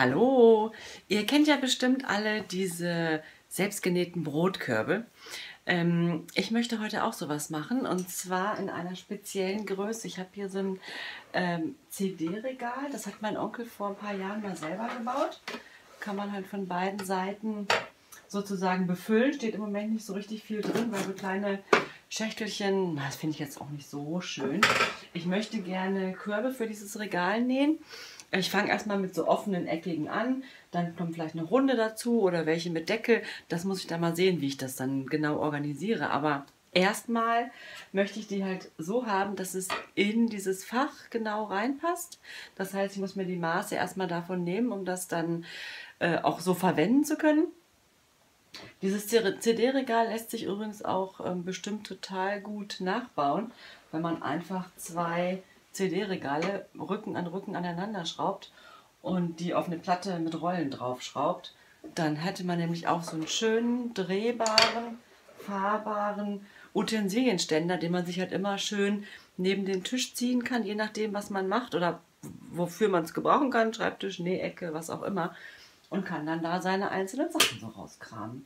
Hallo! Ihr kennt ja bestimmt alle diese selbstgenähten Brotkörbe. Ich möchte heute auch sowas machen und zwar in einer speziellen Größe. Ich habe hier so ein CD-Regal, das hat mein Onkel vor ein paar Jahren mal selber gebaut. Kann man halt von beiden Seiten sozusagen befüllen. Steht im Moment nicht so richtig viel drin, weil so kleine Schächtelchen, das finde ich jetzt auch nicht so schön. Ich möchte gerne Körbe für dieses Regal nähen. Ich fange erstmal mit so offenen, eckigen an, dann kommt vielleicht eine runde dazu oder welche mit Deckel. Das muss ich dann mal sehen, wie ich das dann genau organisiere. Aber erstmal möchte ich die halt so haben, dass es in dieses Fach genau reinpasst. Das heißt, ich muss mir die Maße erstmal davon nehmen, um das dann auch so verwenden zu können. Dieses CD-Regal lässt sich übrigens auch bestimmt total gut nachbauen, wenn man einfach zwei CD-Regale Rücken an Rücken aneinander schraubt und die auf eine Platte mit Rollen drauf schraubt. Dann hätte man nämlich auch so einen schönen, drehbaren, fahrbaren Utensilienständer, den man sich halt immer schön neben den Tisch ziehen kann, je nachdem, was man macht oder wofür man es gebrauchen kann, Schreibtisch, Nähecke, was auch immer, und kann dann da seine einzelnen Sachen so rauskramen.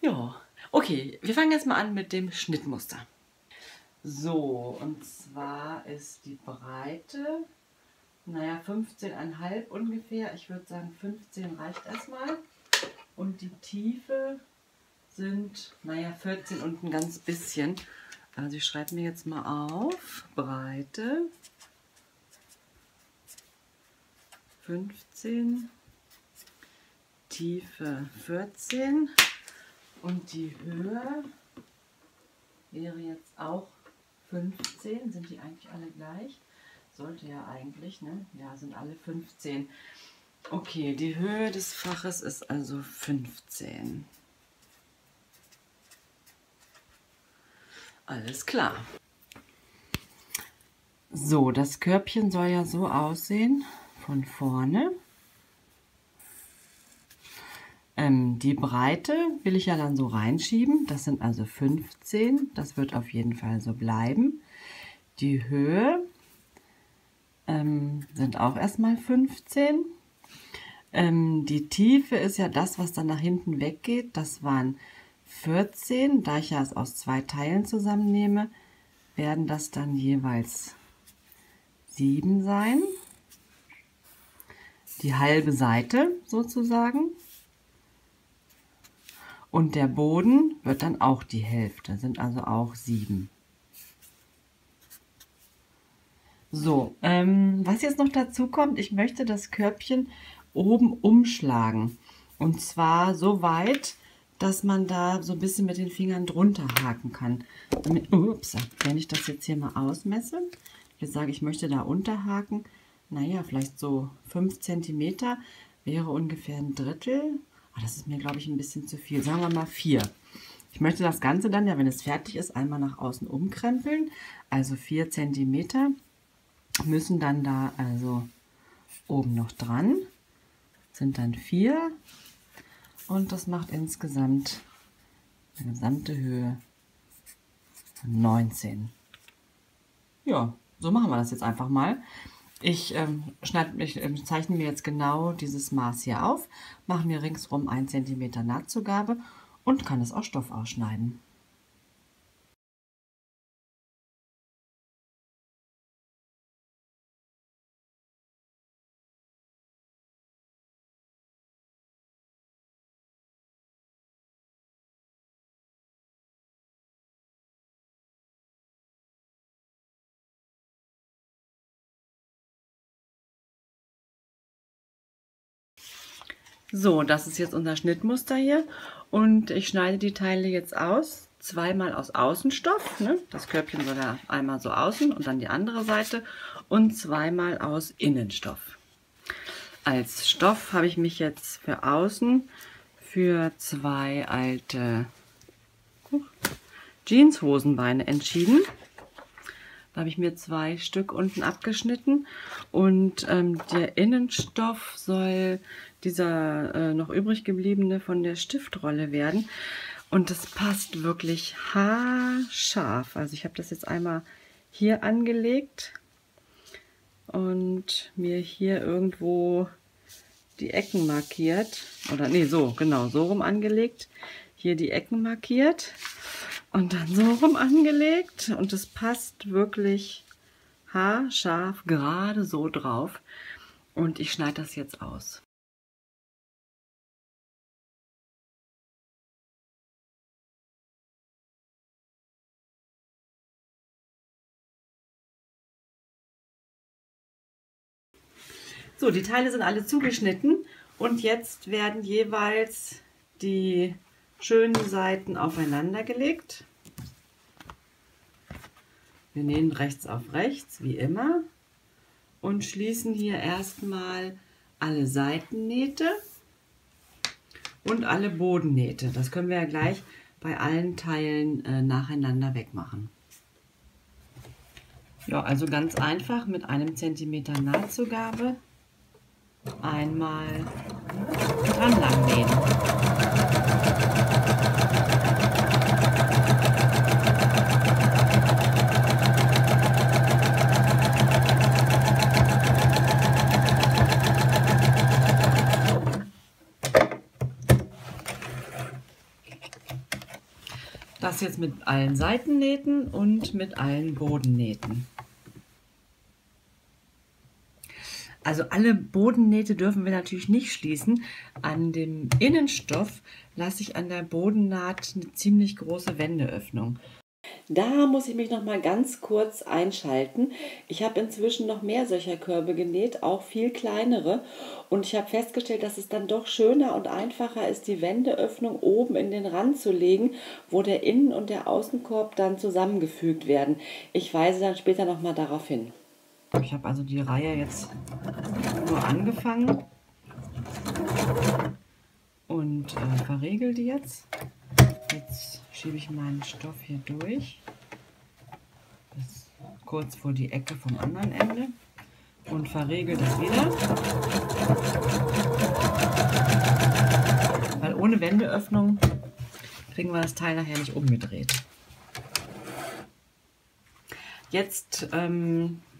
Ja, okay, wir fangen jetzt mal an mit dem Schnittmuster. So, und zwar ist die Breite, naja, 15,5 ungefähr. Ich würde sagen, 15 reicht erstmal. Und die Tiefe sind, naja, 14 und ein ganz bisschen. Also ich schreibe mir jetzt mal auf, Breite 15, Tiefe 14 und die Höhe wäre jetzt auch 15, sind die eigentlich alle gleich? Sollte ja eigentlich, ne? Ja, sind alle 15. Okay, die Höhe des Faches ist also 15. Alles klar. So, das Körbchen soll ja so aussehen, von vorne. Die Breite will ich ja dann so reinschieben, das sind also 15, das wird auf jeden Fall so bleiben. Die Höhe sind auch erstmal 15. Die Tiefe ist ja das, was dann nach hinten weggeht, das waren 14. Da ich ja es aus zwei Teilen zusammennehme, werden das dann jeweils 7 sein. Die halbe Seite sozusagen. Und der Boden wird dann auch die Hälfte, sind also auch 7. So, was jetzt noch dazu kommt, ich möchte das Körbchen oben umschlagen. Und zwar so weit, dass man da so ein bisschen mit den Fingern drunter haken kann. Ups, wenn ich das jetzt hier mal ausmesse, jetzt sage ich möchte da unterhaken, naja, vielleicht so 5 cm wäre ungefähr ein Drittel. Das ist mir, glaube ich, ein bisschen zu viel. Sagen wir mal 4. Ich möchte das Ganze dann, ja, wenn es fertig ist, einmal nach außen umkrempeln. Also 4 cm müssen dann da also oben noch dran. Das sind dann 4. Und das macht insgesamt eine gesamte Höhe von 19. Ja, so machen wir das jetzt einfach mal. Ich zeichne mir jetzt genau dieses Maß hier auf, mache mir ringsrum 1 cm Nahtzugabe und kann es aus Stoff ausschneiden. So, das ist jetzt unser Schnittmuster hier und ich schneide die Teile jetzt aus, zweimal aus Außenstoff, ne? Das Körbchen soll ja einmal so außen und dann die andere Seite und zweimal aus Innenstoff. Als Stoff habe ich mich jetzt für außen für 2 alte Jeanshosenbeine entschieden. Da habe ich mir 2 Stück unten abgeschnitten und der Innenstoff soll dieser noch übrig gebliebene von der Stiftrolle werden. Und das passt wirklich haarscharf. Also ich habe das jetzt einmal hier angelegt und mir hier irgendwo die Ecken markiert, oder nee, so, genau, so rum angelegt, hier die Ecken markiert und dann so rum angelegt und es passt wirklich haarscharf gerade so drauf und ich schneide das jetzt aus. So, die Teile sind alle zugeschnitten und jetzt werden jeweils die schönen Seiten aufeinander gelegt. Wir nähen rechts auf rechts, wie immer, und schließen hier erstmal alle Seitennähte und alle Bodennähte. Das können wir ja gleich bei allen Teilen nacheinander wegmachen. Ja, also ganz einfach mit 1 cm Nahtzugabe. Einmal dran lang nähen. Das jetzt mit allen Seitennähten und mit allen Bodennähten. Also alle Bodennähte dürfen wir natürlich nicht schließen. An dem Innenstoff lasse ich an der Bodennaht eine ziemlich große Wendeöffnung. Da muss ich mich noch mal ganz kurz einschalten. Ich habe inzwischen noch mehr solcher Körbe genäht, auch viel kleinere. Und ich habe festgestellt, dass es dann doch schöner und einfacher ist, die Wendeöffnung oben in den Rand zu legen, wo der Innen- und der Außenkorb dann zusammengefügt werden. Ich weise dann später noch mal darauf hin. Ich habe also die Reihe jetzt nur angefangen und verriegel die jetzt. Jetzt schiebe ich meinen Stoff hier durch, bis kurz vor die Ecke vom anderen Ende und verriegel das wieder. Weil ohne Wendeöffnung kriegen wir das Teil nachher nicht umgedreht. Jetzt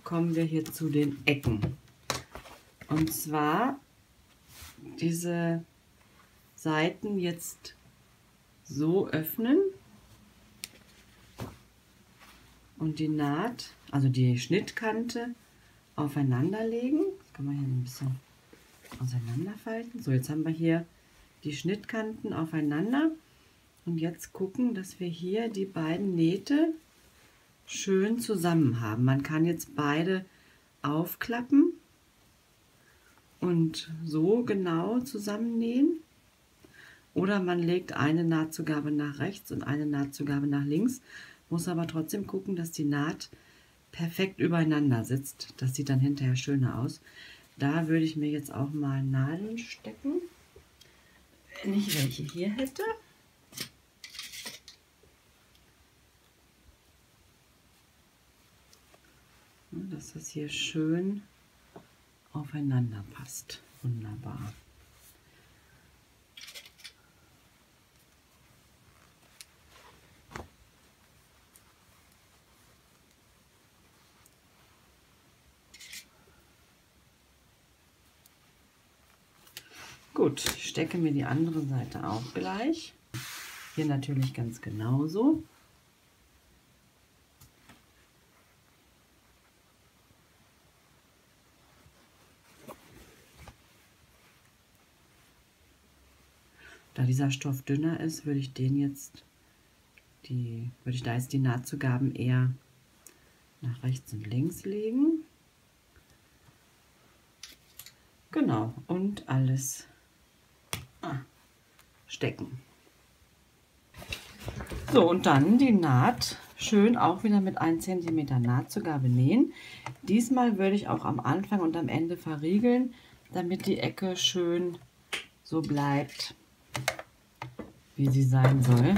kommen wir hier zu den Ecken. Und zwar diese Seiten jetzt so öffnen und die Naht, also die Schnittkante, aufeinander legen. Das kann man hier ein bisschen auseinanderfalten. So, jetzt haben wir hier die Schnittkanten aufeinander und jetzt gucken, dass wir hier die beiden Nähte schön zusammen haben. Man kann jetzt beide aufklappen und so genau zusammennähen oder man legt eine Nahtzugabe nach rechts und eine Nahtzugabe nach links, muss aber trotzdem gucken, dass die Naht perfekt übereinander sitzt. Das sieht dann hinterher schöner aus. Da würde ich mir jetzt auch mal Nadeln stecken, wenn ich welche hier hätte. Dass das hier schön aufeinander passt. Wunderbar. Gut, ich stecke mir die andere Seite auch gleich. Hier natürlich ganz genauso. Da dieser Stoff dünner ist, würde ich da jetzt die Nahtzugaben eher nach rechts und links legen. Genau, und alles stecken. So, und dann die Naht schön auch wieder mit 1 cm Nahtzugabe nähen. Diesmal würde ich auch am Anfang und am Ende verriegeln, damit die Ecke schön so bleibt, wie sie sein soll.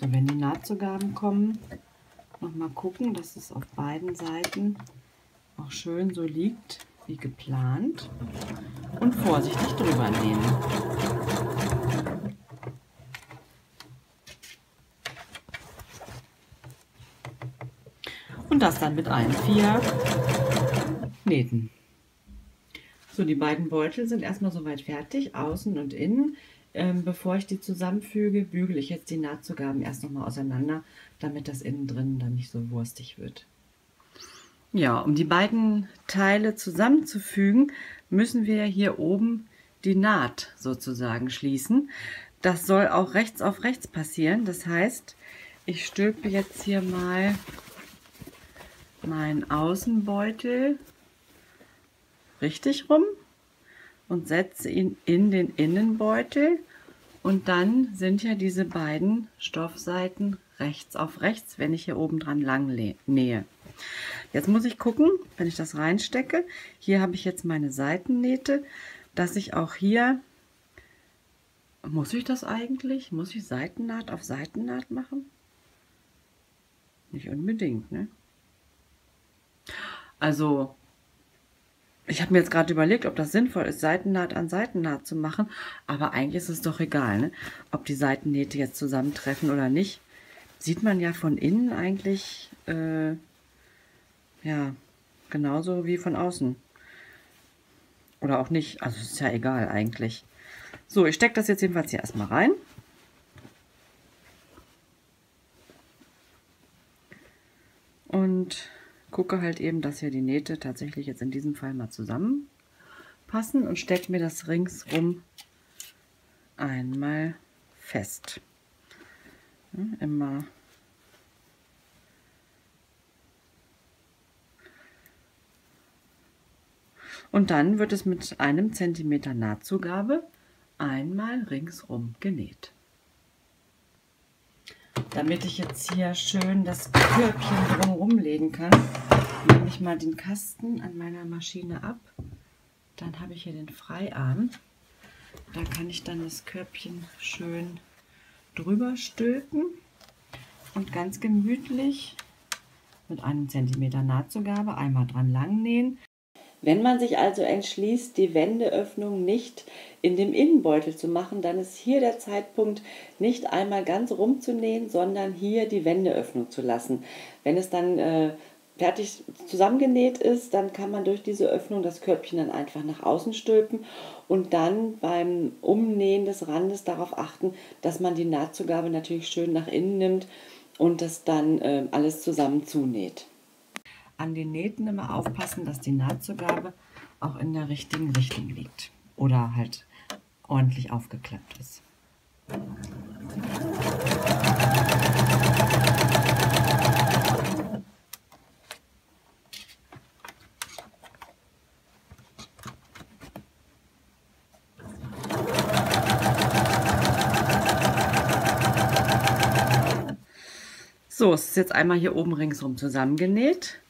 So, wenn die Nahtzugaben kommen, nochmal gucken, dass es auf beiden Seiten auch schön so liegt. wie geplant und vorsichtig drüber nähen. Und das dann mit allen 4 Nähten. So, die beiden Beutel sind erstmal soweit fertig, außen und innen. Bevor ich die zusammenfüge, bügele ich jetzt die Nahtzugaben erst nochmal auseinander, damit das innen drin dann nicht so wurstig wird. Ja, um die beiden Teile zusammenzufügen, müssen wir hier oben die Naht sozusagen schließen. Das soll auch rechts auf rechts passieren. Das heißt, ich stülpe jetzt hier mal meinen Außenbeutel richtig rum und setze ihn in den Innenbeutel, und dann sind ja diese beiden Stoffseiten rechts auf rechts, wenn ich hier oben dran lang nähe. Jetzt muss ich gucken, wenn ich das reinstecke, hier habe ich jetzt meine Seitennähte, dass ich auch hier, muss ich das eigentlich? Muss ich Seitennaht auf Seitennaht machen? Nicht unbedingt, ne? Also, ich habe mir jetzt gerade überlegt, ob das sinnvoll ist, Seitennaht an Seitennaht zu machen, aber eigentlich ist es doch egal, ne? Ob die Seitennähte jetzt zusammentreffen oder nicht. Sieht man ja von innen eigentlich ja, genauso wie von außen. Oder auch nicht, also ist ja egal eigentlich. So, ich stecke das jetzt jedenfalls hier erstmal rein. Und gucke halt eben, dass hier die Nähte tatsächlich jetzt in diesem Fall mal zusammenpassen, und stecke mir das ringsrum einmal fest. Immer und dann wird es mit 1 cm Nahtzugabe einmal ringsrum genäht. Damit ich jetzt hier schön das Körbchen drumherum legen kann, nehme ich mal den Kasten an meiner Maschine ab. Dann habe ich hier den Freiarm. Da kann ich dann das Körbchen schön drüber stülpen und ganz gemütlich mit 1 cm Nahtzugabe einmal dran lang nähen. Wenn man sich also entschließt, die Wendeöffnung nicht in dem Innenbeutel zu machen, dann ist hier der Zeitpunkt, nicht einmal ganz rumzunähen, sondern hier die Wendeöffnung zu lassen. Wenn es dann fertig zusammengenäht ist, dann kann man durch diese Öffnung das Körbchen dann einfach nach außen stülpen und dann beim Umnähen des Randes darauf achten, dass man die Nahtzugabe natürlich schön nach innen nimmt und das dann alles zusammen zunäht. An den Nähten immer aufpassen, dass die Nahtzugabe auch in der richtigen Richtung liegt oder halt ordentlich aufgeklappt ist. So, es ist jetzt einmal hier oben ringsrum zusammengenäht.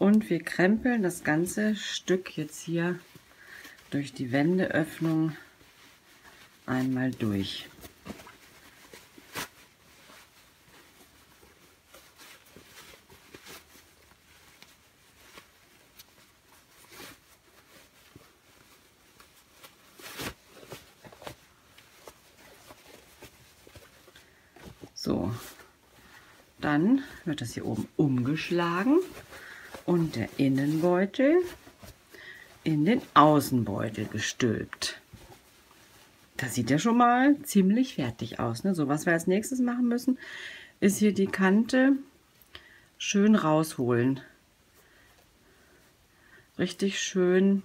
Und wir krempeln das ganze Stück jetzt hier durch die Wendeöffnung einmal durch. So, dann wird das hier oben umgeschlagen. Und der Innenbeutel in den Außenbeutel gestülpt. Das sieht ja schon mal ziemlich fertig aus, ne? So, was wir als nächstes machen müssen, ist hier die Kante schön rausholen. Richtig schön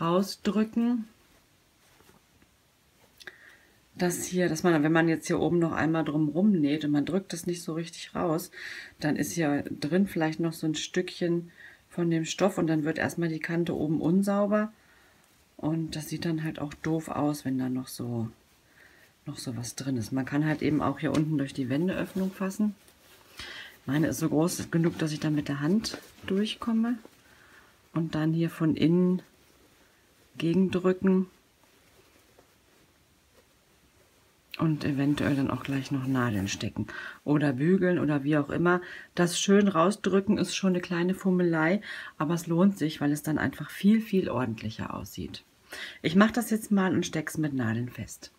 rausdrücken. Das hier, dass man, wenn man jetzt hier oben noch einmal drumherum näht und man drückt das nicht so richtig raus, dann ist hier drin vielleicht noch so ein Stückchen von dem Stoff und dann wird erstmal die Kante oben unsauber und das sieht dann halt auch doof aus, wenn da noch so was drin ist. Man kann halt eben auch hier unten durch die Wendeöffnung fassen. Meine ist so groß genug, dass ich dann mit der Hand durchkomme und dann hier von innen gegendrücken. und eventuell dann auch gleich noch Nadeln stecken oder bügeln oder wie auch immer. Das schön rausdrücken ist schon eine kleine Fummelei, aber es lohnt sich, weil es dann einfach viel, viel ordentlicher aussieht. Ich mache das jetzt mal und stecke es mit Nadeln fest.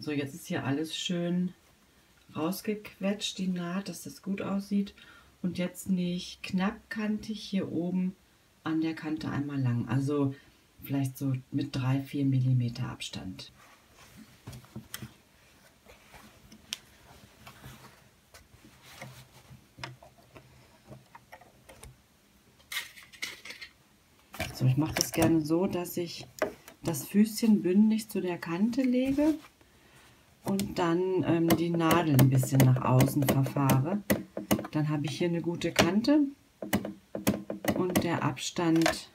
So, jetzt ist hier alles schön rausgequetscht, die Naht, dass das gut aussieht. Und jetzt nähe ich knappkantig hier oben an der Kante einmal lang. Also vielleicht so mit 3-4 mm Abstand. So, ich mache das gerne so, dass ich das Füßchen bündig zu der Kante lege. Und dann die Nadel ein bisschen nach außen verfahre. Dann habe ich hier eine gute Kante und der Abstand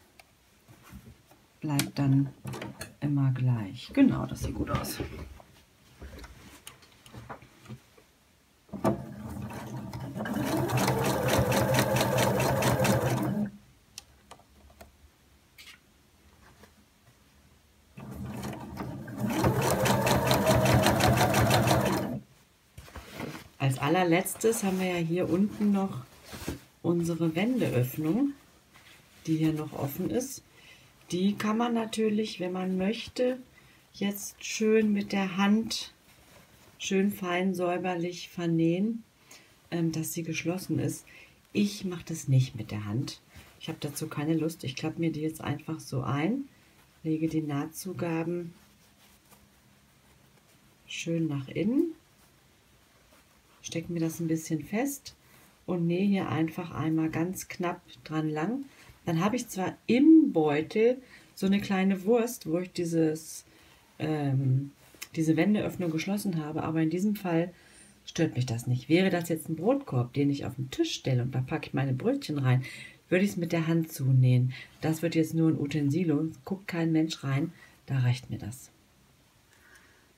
bleibt dann immer gleich. Genau, das sieht gut aus. Letztes haben wir ja hier unten noch unsere Wendeöffnung, die hier noch offen ist. Die kann man natürlich, wenn man möchte, jetzt schön mit der Hand schön fein säuberlich vernähen, dass sie geschlossen ist. Ich mache das nicht mit der Hand. Ich habe dazu keine Lust. Ich klappe mir die jetzt einfach so ein, lege die Nahtzugaben schön nach innen. Stecke mir das ein bisschen fest und nähe hier einfach einmal ganz knapp dran lang. Dann habe ich zwar im Beutel so eine kleine Wurst, wo ich diese Wendeöffnung geschlossen habe, aber in diesem Fall stört mich das nicht. Wäre das jetzt ein Brotkorb, den ich auf den Tisch stelle und da packe ich meine Brötchen rein, würde ich es mit der Hand zunähen. Das wird jetzt nur ein Utensilo, guckt kein Mensch rein, da reicht mir das.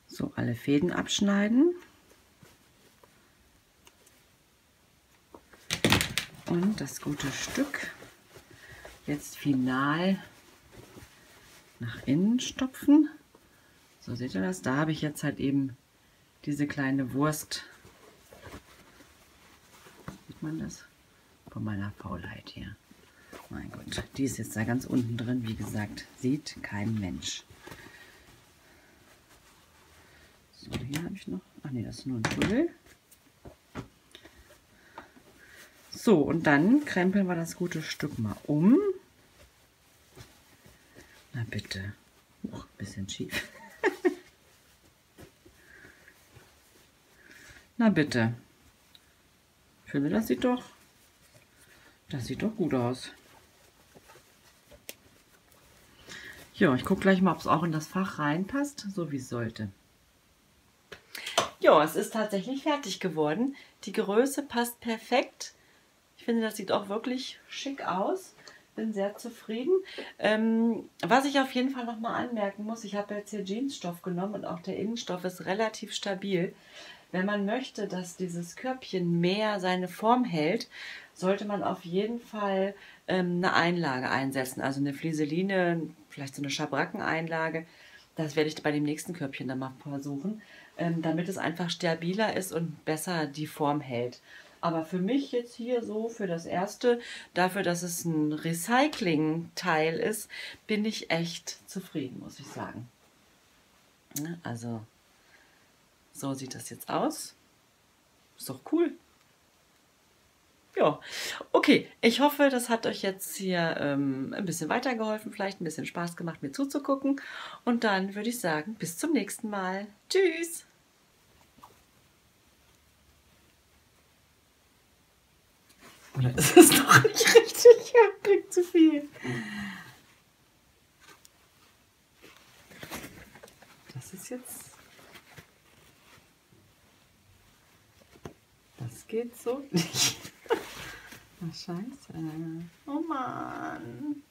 So, alle Fäden abschneiden. Und das gute Stück jetzt final nach innen stopfen. So, seht ihr das? Da habe ich jetzt halt eben diese kleine Wurst. Sieht man das? Von meiner Faulheit hier. Mein Gott, die ist jetzt da ganz unten drin. Wie gesagt, sieht kein Mensch. So, hier habe ich noch. Ach nee, das ist nur ein Tunnel. So, und dann krempeln wir das gute Stück mal um. Na bitte. Ein bisschen schief. Na bitte. Ich finde, das sieht doch gut aus. Ja, ich gucke gleich mal, ob es auch in das Fach reinpasst, so wie es sollte. Ja, es ist tatsächlich fertig geworden. Die Größe passt perfekt. Ich finde, das sieht auch wirklich schick aus. Bin sehr zufrieden. Was ich auf jeden Fall nochmal anmerken muss, ich habe jetzt hier Jeansstoff genommen und auch der Innenstoff ist relativ stabil. Wenn man möchte, dass dieses Körbchen mehr seine Form hält, sollte man auf jeden Fall eine Einlage einsetzen. Also eine Flieseline, vielleicht so eine Schabrackeneinlage. Das werde ich bei dem nächsten Körbchen dann mal versuchen, damit es einfach stabiler ist und besser die Form hält. Aber für mich jetzt hier so, für das erste, dafür, dass es ein Recycling-Teil ist, bin ich echt zufrieden, muss ich sagen. Also, so sieht das jetzt aus. Ist doch cool. Ja, okay. Ich hoffe, das hat euch jetzt hier ein bisschen weitergeholfen, vielleicht ein bisschen Spaß gemacht, mir zuzugucken. Und dann würde ich sagen, bis zum nächsten Mal. Tschüss! Oder ist es noch nicht richtig? Ja, kriegt zu viel. Das ist jetzt... Das geht so nicht. Na scheiße. Oh Mann.